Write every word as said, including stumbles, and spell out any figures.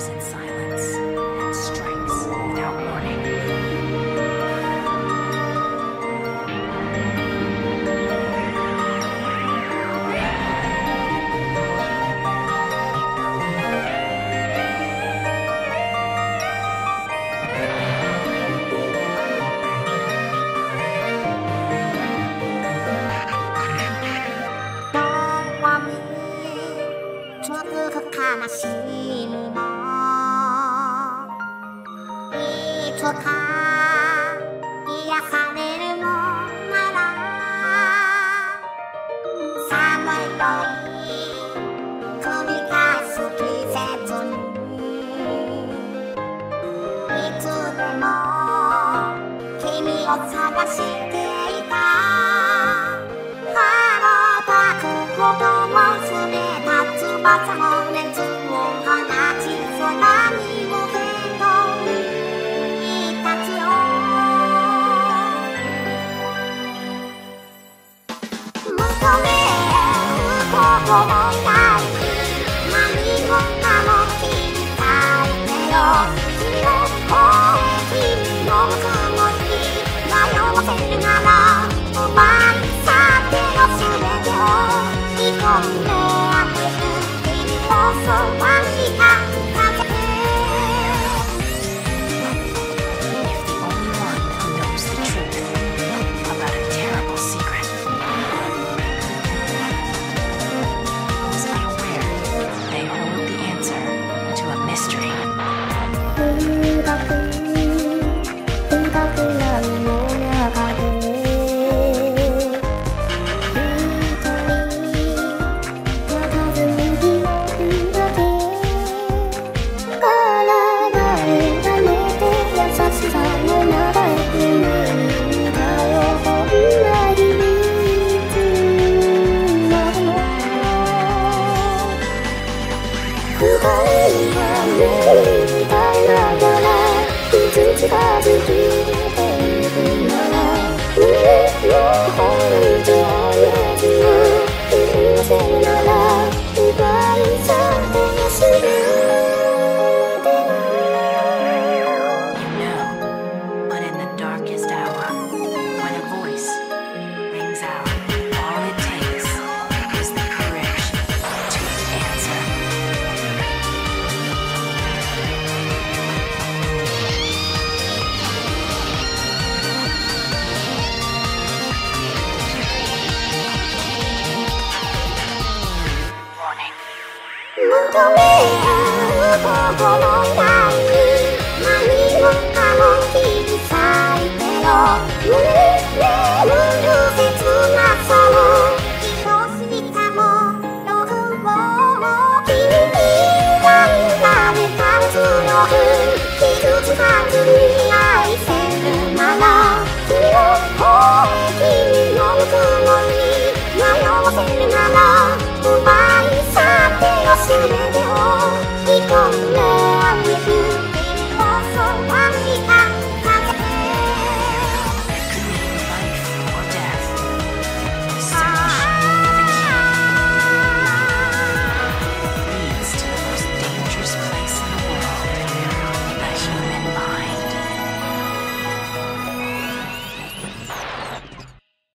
comes in silence and strikes without warning. Let's go.